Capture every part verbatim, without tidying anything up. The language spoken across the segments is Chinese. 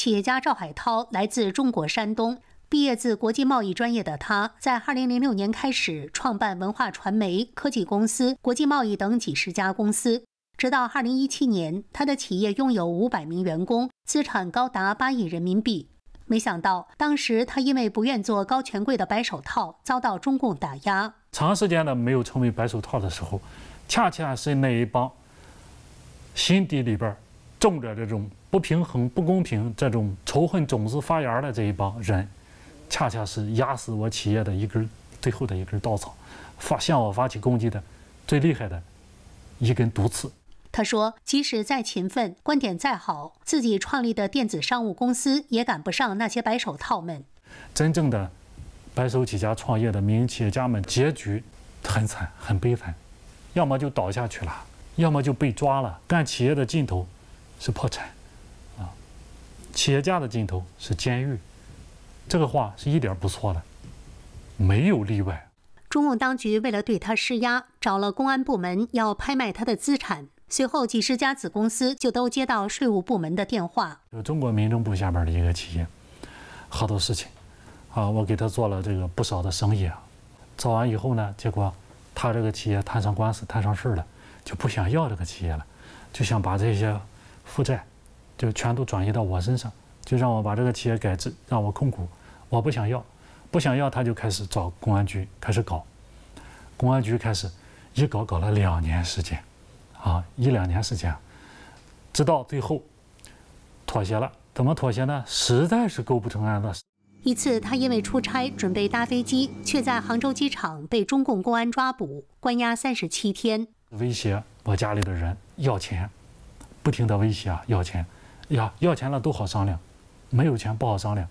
企业家赵海涛来自中国山东，毕业自国际贸易专业的他，在二零零六年开始创办文化传媒、科技公司、国际贸易等几十家公司。 直到二零一七年，他的企业拥有五百名员工，资产高达八亿人民币。没想到，当时他因为不愿做高权贵的白手套，遭到中共打压。长时间的没有成为白手套的时候，恰恰是那一帮心底里边种着这种不平衡、不公平、这种仇恨种子发芽的这一帮人，恰恰是压死我企业的一根最后的一根稻草，发向我发起攻击的最厉害的一根毒刺。 他说：“即使再勤奋，观点再好，自己创立的电子商务公司也赶不上那些白手套们。真正的白手起家创业的民营企业家们，结局很惨，很悲惨，要么就倒下去了，要么就被抓了。干企业的尽头是破产，啊，企业家的尽头是监狱。这个话是一点不错的，没有例外。”中共当局为了对他施压，找了公安部门要拍卖他的资产。 随后，几十家子公司就都接到税务部门的电话。就中国民政部下边的一个企业，好多事情，啊，我给他做了这个不少的生意啊。做完以后呢，结果他这个企业摊上官司、摊上事了，就不想要这个企业了，就想把这些负债就全都转移到我身上，就让我把这个企业改制，让我控股。我不想要，不想要，他就开始找公安局开始搞，公安局开始一搞搞了两年时间。 啊，一两年时间，直到最后妥协了。怎么妥协呢？实在是构不成案子。一次，他因为出差准备搭飞机，却在杭州机场被中共公安抓捕，关押三十七天。威胁我家里的人要钱，不停的威胁啊，要钱，呀，要钱了都好商量，没有钱不好商量。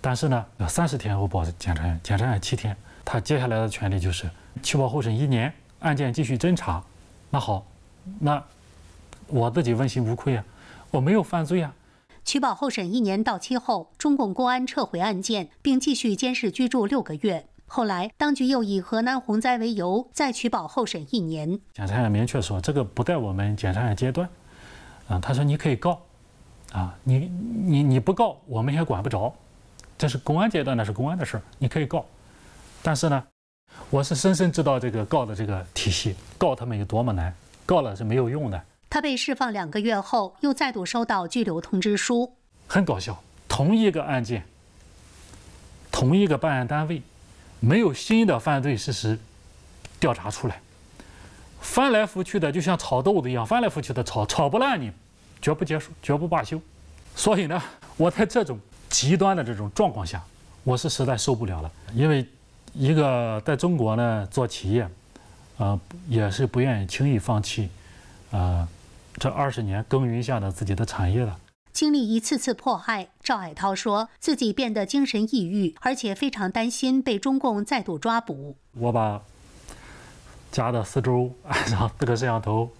但是呢，要三十天后报检察院，检察院七天，他接下来的权利就是起保候审一年，案件继续侦查。那好。 那我自己问心无愧啊，我没有犯罪啊。取保候审一年到期后，中共公安撤回案件，并继续监视居住六个月。后来，当局又以河南洪灾为由，再取保候审一年。检察院明确说，这个不在我们检察院阶段。啊，他说你可以告，啊，你你你不告，我们也管不着。这是公安阶段，那是公安的事儿，你可以告。但是呢，我是深深知道这个告的这个体系，告他们有多么难。 告了是没有用的。他被释放两个月后，又再度收到拘留通知书。很搞笑，同一个案件，同一个办案单位，没有新的犯罪事实调查出来，翻来覆去的，就像炒豆子一样，翻来覆去的炒，炒不烂你，绝不结束，绝不罢休。所以呢，我在这种极端的这种状况下，我是实在受不了了。因为一个在中国呢做企业。 呃，也是不愿意轻易放弃，呃，这二十年耕耘下的自己的产业了。经历一次次迫害，赵海涛说自己变得精神抑郁，而且非常担心被中共再度抓捕。我把家的四周安上四个摄像头，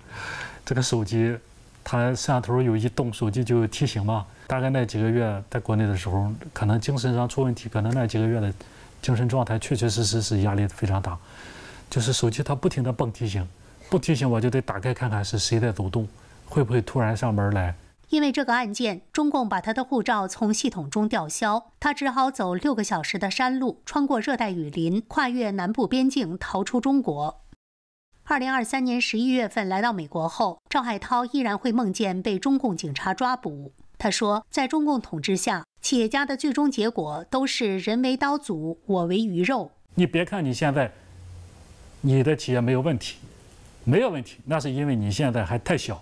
这个手机，它摄像头有一动，手机就有提醒嘛。大概那几个月在国内的时候，可能精神上出问题，可能那几个月的精神状态确确实实是压力非常大。 就是手机它不停地蹦提醒，不提醒我就得打开看看是谁在走动，会不会突然上门来。因为这个案件，中共把他的护照从系统中吊销，他只好走六个小时的山路，穿过热带雨林，跨越南部边境，逃出中国。二零二三年十一月份来到美国后，赵海涛依然会梦见被中共警察抓捕。他说，在中共统治下，企业家的最终结果都是人为刀俎，我为鱼肉。你别看你现在。 你的企业没有问题，没有问题，那是因为你现在还太小，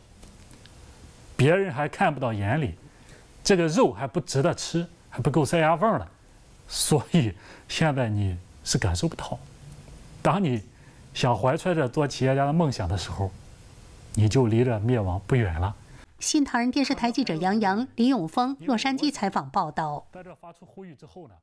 别人还看不到眼里，这个肉还不值得吃，还不够塞牙缝了，所以现在你是感受不到。当你想怀揣着做企业家的梦想的时候，你就离着灭亡不远了。新唐人电视台记者杨洋、李永峰，洛杉矶采访报道。在这发出呼吁之后呢？